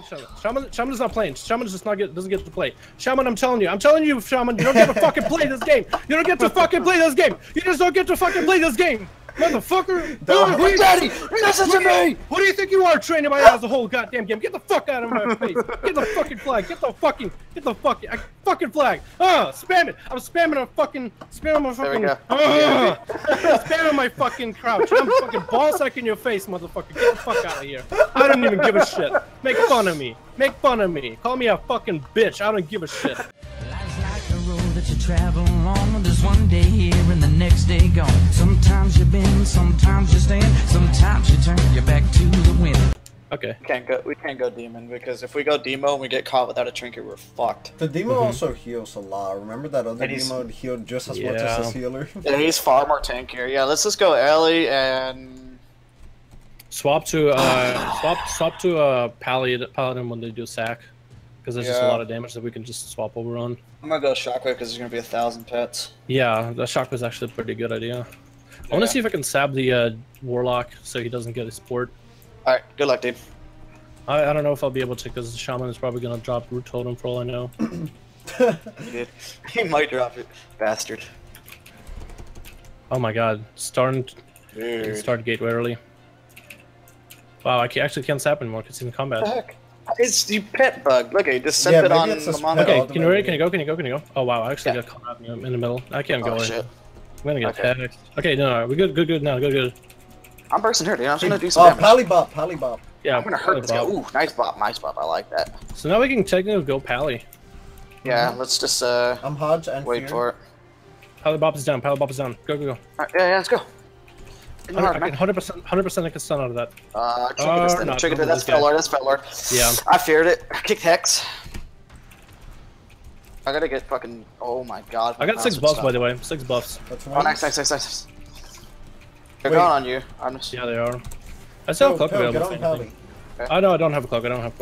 playing Shaman. Shaman is not playing. Shaman just doesn't get to play. Shaman, I'm telling you, Shaman, you don't get to fucking play this game. You don't get to fucking play this game. You just don't get to fucking play this game. Motherfucker! Who's daddy? Listen to me! What do you think you are, training my ass the whole goddamn game? Get the fuck out of my face! Get the fucking flag! Get the fucking flag! Spam it! I'm spamming a fucking spamming my fucking crouch! I'm fucking ball sack in your face, motherfucker! Get the fuck out of here! I don't even give a shit! Make fun of me! Make fun of me! Call me a fucking bitch! I don't give a shit! That you travel on, there's one day here and the next day gone. Sometimes you bend, sometimes you stand, sometimes you turn your back to the wind. Okay. We can't go demon, because if we go demo and we get caught without a trinket, we're fucked. The demo also heals a lot. Remember that other demo healed just as much as his healer? And he's far more tankier. Yeah, let's just go Ellie and swap to swap to paladin when they do sack. Because there's just a lot of damage that we can just swap over on. I'm gonna go Shockwave because there's gonna be 1,000 pets. Yeah, that Shockwave's actually a pretty good idea. Yeah. I wanna see if I can sab the Warlock so he doesn't get his port. Alright, good luck, dude. I don't know if I'll be able to because the Shaman is probably gonna drop Root Totem for all I know. He did. He might drop it. Bastard. Oh my god. Start Gateway early. Wow, I actually can't sap anymore because it's in combat. What the heck? It's the pet bug. Look, okay, just sent it on Lumantho. Okay, can you go? Oh wow, I actually got caught in the middle. I can't go in. I'm gonna get attacked. Okay, no, we're good now, good. I'm bursting her, dude. I'm just gonna do some damage. Pally bop. Yeah, I'm gonna hurt this guy. Ooh, nice bop, I like that. So now we can technically go Pally. Yeah, let's just I'm Hodge and wait for it. Pally bop is down. Go. Alright, yeah, let's go. I can 100% I can stun out of that. Triggered it. That's Fellord. Yeah. I feared it. I kicked Hex. I gotta get fucking. Oh my god. I got 6 buffs, by the way. 6 buffs. Oh, nice. They're gone on you. I'm just... Yeah, they are. I still have cloak available. I know, I don't have cloak. Am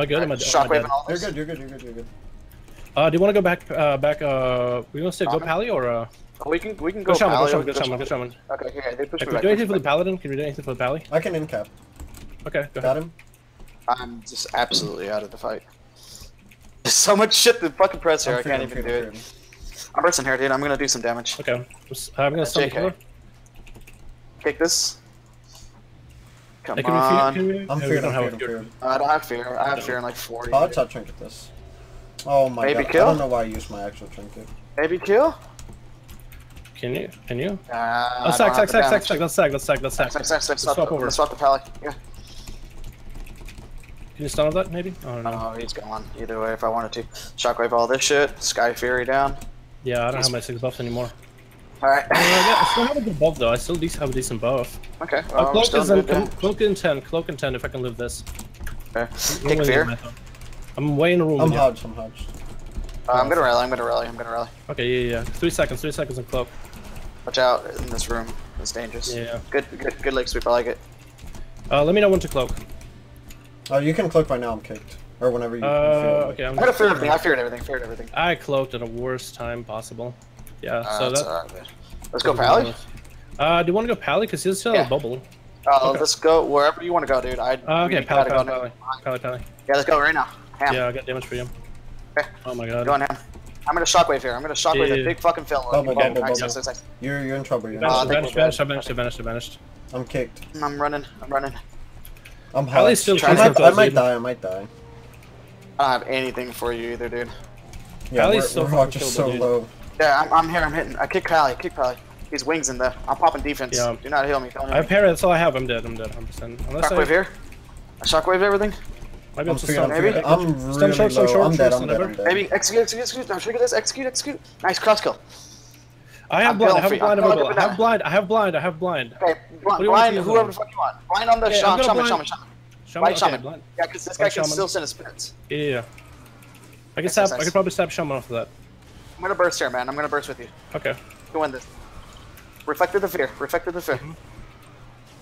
I good? Am I Shockwave and all this? You're good. Do you want to go back, we want to go Pally or We can go Shaman. Go Shaman. Okay, here, they push me back. Can we do anything for the Paladin? I can end cap. Okay, go ahead. I'm just absolutely out of the fight. There's so much shit to fucking press here, I can't even do it. I'm pressing here, dude, I'm gonna do some damage. Okay, I'm gonna stun the killer. Take this. Come on. I'm fearing, I don't have fear, I have fear in like 40. I'll trinket this. Oh my god, I don't know why I used my actual trinket. Baby kill? Can you? Let's sack. Swap the Pally. Yeah. Can you stun that, maybe? I don't know. Oh, he's gone. Either way, if I wanted to. Shockwave all this shit. Sky Fury down. Yeah, I don't have my 6 buffs anymore. Alright. I still have a good buff, though. I still have a decent buff. Okay. Well, cloak in 10 if I can live this. Okay. Take fear. I'm way in the room. I'm Hodge. I'm gonna rally. Okay, yeah. 3 seconds and cloak. Watch out in this room. It's dangerous. Yeah. Good leg sweep, I like it. Let me know when to cloak. Oh, you can cloak by now, I'm kicked. Or whenever you feel like. I feared everything. I cloaked at the worst time possible. Yeah, so that's... Let's go Pally? Do you want to go Pally? Because he's still in a bubble. Okay. Let's go wherever you want to go, dude. Okay, Pally. Yeah, let's go right now. Ham. Yeah, I got damage for you. Oh my god. Go on, Ham. I'm gonna Shockwave here. I'm gonna Shockwave a big fucking fill. Nice. You're in trouble. I vanished. I'm kicked. I'm running. I'm high. I might die. I don't have anything for you either, dude. Yeah, we're so low. Yeah, I'm here. I'm hitting. I kick Pally. He's wings in there. I'm popping defense. Yeah. Do not heal me. I have parry. That's all I have. I'm dead. 100%. Shockwave here. I Shockwave everything. I'm really low, I'm dead. Maybe execute, now trigger this, execute. Nice, cross kill. I have blind. Okay, blind whoever the fuck you want. Blind on the Shaman. Yeah, because this guy can still send his spirits. Yeah. I could probably stab Shaman off of that. I'm gonna burst here, man. I'm gonna burst with you. Okay. You can win this. Reflected the fear.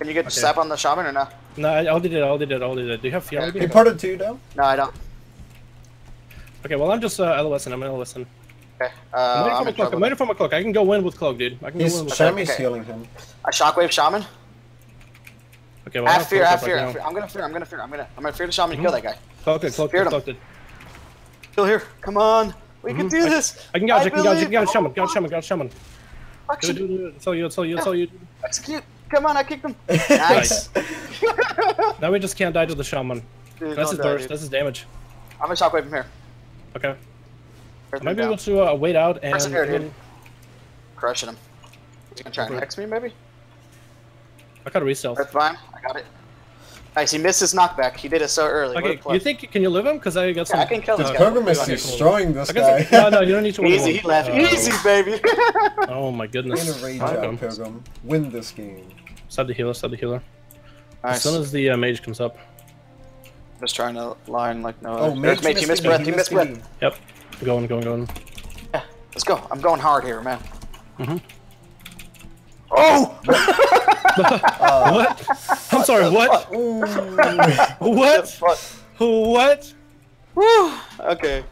Can you get sap on the Shaman or no? No, I already did it. Do you have fear? You parted too, though? No, I don't. Okay, well, I'm just LOSing. Okay. I'm waiting for my cloak. I can go in with cloak, dude. I can go in with cloak. Shammy's healing him. I Shockwave Shaman. Okay, well, I have fear, I have fear. I'm gonna fear the shaman and kill that guy. Cloaked it. Kill here, come on. We can do this. I can gouge shaman. Dude. It's all you. Execute. Come on, I kicked him. Nice. Now we just can't die to the shaman. Dude, that's his burst, that's his damage. I'm gonna shockwave him here. Okay. Maybe we'll do a wait out and... Crushing him. He's gonna try and hex me, maybe? I gotta resell. Earth Vine, I got it. Nice, he missed his knockback. He did it so early. Okay, you think, can you live him? Because I got some... Yeah, I can kill this guy. Pergamum is destroying this guy. No, you don't need to... Easy, he left. Easy, baby! Oh my goodness. You're gonna rage out, Pergamum. Win this game. Stab the healer, Nice. As soon as the mage comes up. Just trying to line like no... Oh, mage, you missed breath, Yep. Going. Yeah, let's go. I'm going hard here, man. Oh! What? I'm sorry, what? What? Woo! Okay.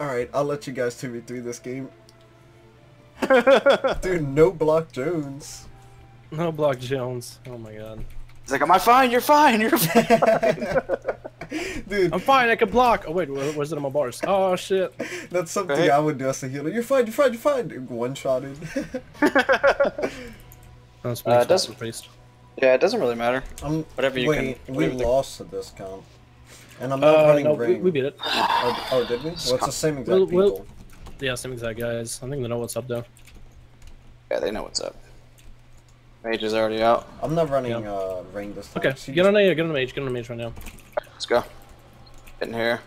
Alright, I'll let you guys 2v3 this game. Dude, no block Jones. No block Jones. Oh my god. He's like, am I fine? You're fine, Dude. I'm fine, I can block. Oh wait, where's it on my bars? Oh shit. That's something I would do as a healer. You're fine. One-shotted. Yeah, it doesn't really matter. Whatever you can. We lost to this count. And I'm not running green. We beat it. Oh, did we? Well, it's the same exact people. Yeah, same exact guys. I think they know what's up though. Yeah, they know what's up. Mage is already out. I'm not running ring this time. Okay, get on the mage right now. Let's go. Get in here.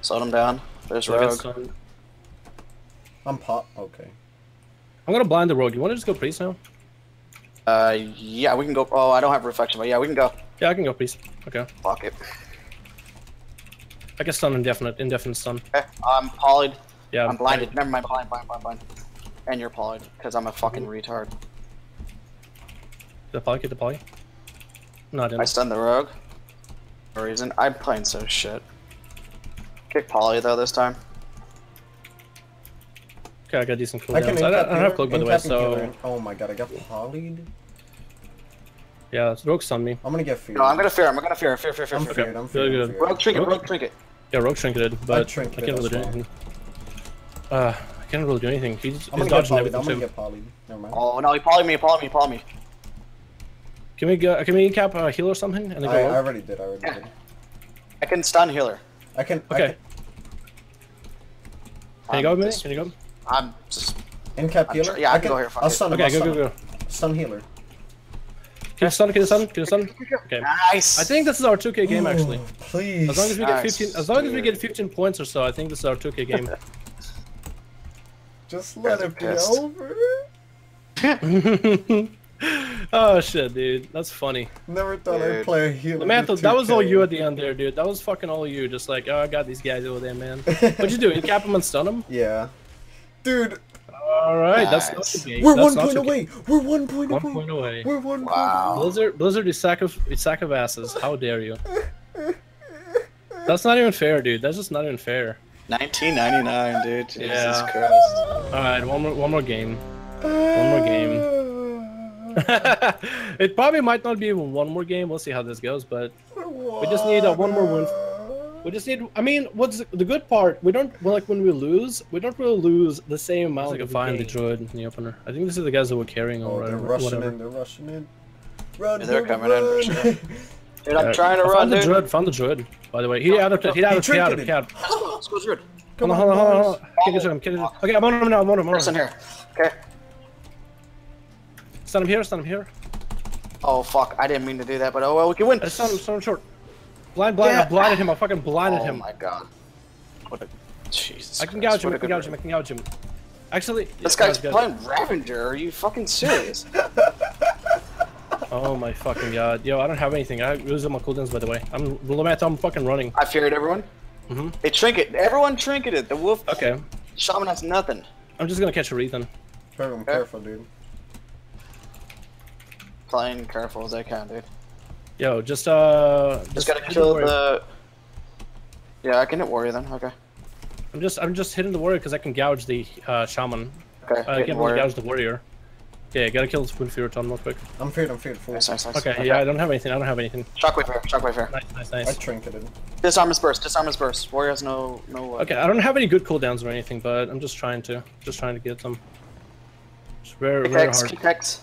Slowed him down. There's rogue. I'm pop. Okay. I'm gonna blind the rogue. You wanna just go priest now? Yeah, we can go. Oh, I don't have reflection, but yeah, we can go. Yeah, I can go priest. Okay. Block it. I can stun indefinite stun. Okay, I'm polyed. Yeah. I'm blinded. Never mind, blind. And you're polyed, because I'm a fucking retard. Get the poly. No, I didn't. I stunned the rogue. No reason. I'm playing so shit. Kick poly though this time. Okay, I got decent cooldowns. I don't have cloak by the way, so... Oh my god, I got polyed? Yeah, rogue stunned me. I'm gonna get feared. No, I'm gonna fear. I'm feared. Rogue trinket. Yeah, rogue trinketed, but I can't really do anything. I can't really do anything. He's dodging everything too. I'm gonna get polyed. Never mind. Oh no, he polyed me, Can we go? Can we cap a healer or something? And then go I already did. I can stun healer. Okay. Can you go? I'm just in cap healer. Yeah, I can go here. I'll stun. Okay, go. Stun healer. Can you stun? Okay. Nice. I think this is our 2K game actually. Please. As long as we get 15, points or so, I think this is our 2K game. Just let it be over. Oh shit, dude. That's funny. Never thought I'd play a healer. Lumantho, that was all you at the end there, dude. That was fucking all you. Just like, oh, I got these guys over there, man. What'd you do? You cap them and stun them? Yeah. Dude. Alright, nice. We're one point away. Blizzard is sack of asses. How dare you? That's not even fair, dude. That's just not even fair. 1999, dude. Jesus Christ. Alright, one more game. It probably might not be even one more game. We'll see how this goes, but we just need one more win. We just need. I mean, what's the good part? We don't like when we lose. We don't really lose the same amount. Like a fine Detroit in the opener. I think this is the guys that were carrying over. They're rushing in. Run, yeah, they're coming in. Sure. Dude, I'm trying to run. Found the druid. By the way, he out of cap. Let's go druid. Hold on. Get him. Okay, I'm on him now. Person here. Okay. Stun him here. Oh fuck, I didn't mean to do that, but oh well, we can win. I stun him short. Blind, yeah. I fucking blinded him. Oh my god. What a... Jesus I can Christ. Gouge him, I can gouge him. Actually... This guy's playing Ravenger, are you fucking serious? Oh my fucking god. Yo, I don't have anything. I lose my cooldowns by the way. I'm fucking running. I feared everyone. They trinket. Everyone trinketed. The wolf... Okay. Shaman has nothing. I'm just gonna catch a wreath then. Careful, dude. Playing careful as I can, dude. Yo, just gotta kill the. Yeah, I can hit warrior then. Okay. I'm just hitting the warrior because I can gouge the shaman. Okay. I can't really gouge the warrior. Okay, I gotta kill this Wind Fear Tom real quick. I'm feared. Nice. Okay, yeah, I don't have anything. Shockwave here. Nice. I trinketed. Disarm is burst. Warrior has no... Okay, I don't have any good cooldowns or anything, but I'm just trying to. Just trying to get them. It's very, very hard. Kick X.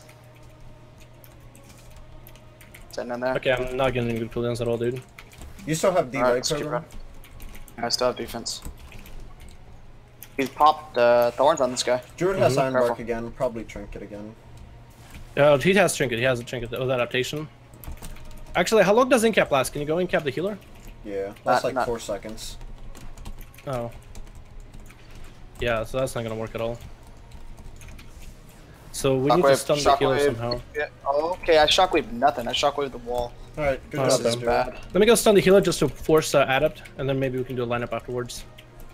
Sitting in there. Okay, I'm not getting any good cooldowns at all, dude. You still have D-Light cover? I still have defense. He's popped thorns on this guy. Druid has Ironbark again, probably Trinket again. Oh, he has Trinket, Oh, that adaptation. Actually, how long does Incap last? Can you go Incap the healer? Yeah, that's like 4 seconds. Oh. Yeah, so that's not gonna work at all. So we need to stun the healer somehow. Yeah. Okay, I shockwave nothing. I shockwave the wall. Alright, good job. Bad. Let me go stun the healer just to force adapt, and then maybe we can do a lineup afterwards.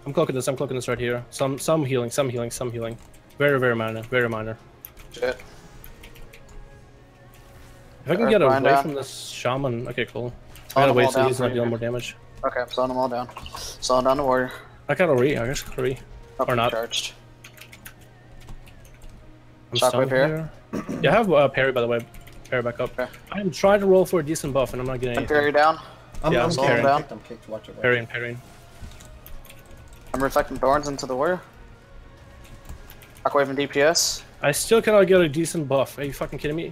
I'm cloaking this right here. Some healing. Very minor. Shit. If I can get away from this shaman, okay, cool. I gotta wait so he's not dealing more damage. Okay, I'm slowing them all down. Slowing down the warrior. I guess. Or not. Charged. I'm stunned here. Yeah, I have parry by the way. Parry back up. Okay. I'm trying to roll for a decent buff and I'm not getting anything. Parry down. I'm slowing down. Parrying. I'm reflecting thorns into the warrior. Shockwave and DPS. I still cannot get a decent buff. Are you fucking kidding me?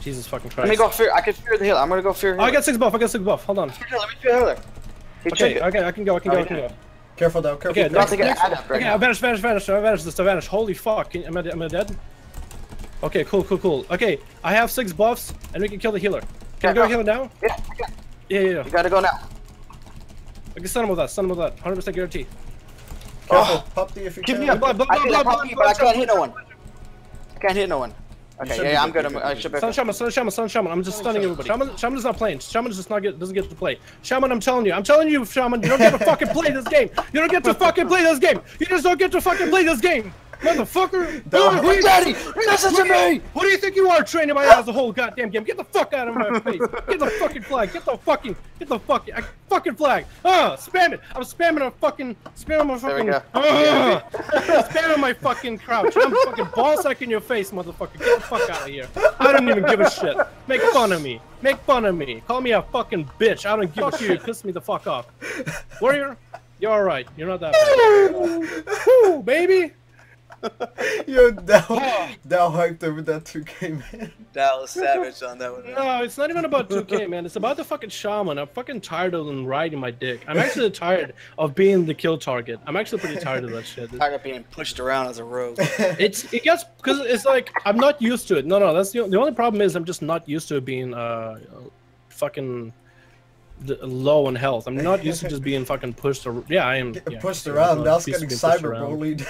Jesus fucking Christ. Let me go fear. I can fear the healer. I'm gonna go fear healer. Oh, I got 6 buff. Hold on. Let me fear healer. Okay, I can go. Careful though. Careful. Okay, I vanish. Holy fuck. Am I dead? Okay, cool. Okay, I have 6 buffs and we can kill the healer. Can I go heal now? Yeah. You gotta go now. Okay, stun him with that. 100% guarantee. Careful, pop D if you can. Give me a blood, but I can't hit no one. Okay, yeah, I'm good. I should be. Sun Shaman. I'm just stunning everybody. Shaman's not playing. Shaman just doesn't get to play. Shaman, I'm telling you, Shaman, you don't get to fucking play this game. You just don't get to fucking play this game. Motherfucker! Daddy! Listen to me! What do you think you are, training my ass the whole goddamn game? Get the fuck out of my face! Get the fucking flag! Get the fucking flag! Spam it! I'm spamming a fucking... spamming my fucking crouch! I'm fucking ballsack in your face, motherfucker! Get the fuck out of here! I don't even give a shit! Make fun of me! Call me a fucking bitch! I don't give a shit! You piss me the fuck off! Warrior, you're alright. You're not that bad. Woo, baby! Yo, Dal hyped over that 2K, man. Dal was savage on that one. Man. No, it's not even about 2K, man. It's about the fucking shaman. I'm fucking tired of them riding my dick. I'm actually tired of being the kill target. I'm actually pretty tired of that shit. Tired of being pushed around as a rogue. It's like I'm not used to it. No, that's the only problem is I'm just not used to being fucking low in health. I'm not used to just being fucking pushed around. Yeah, I am. Pushed around. That's getting cyber bullied.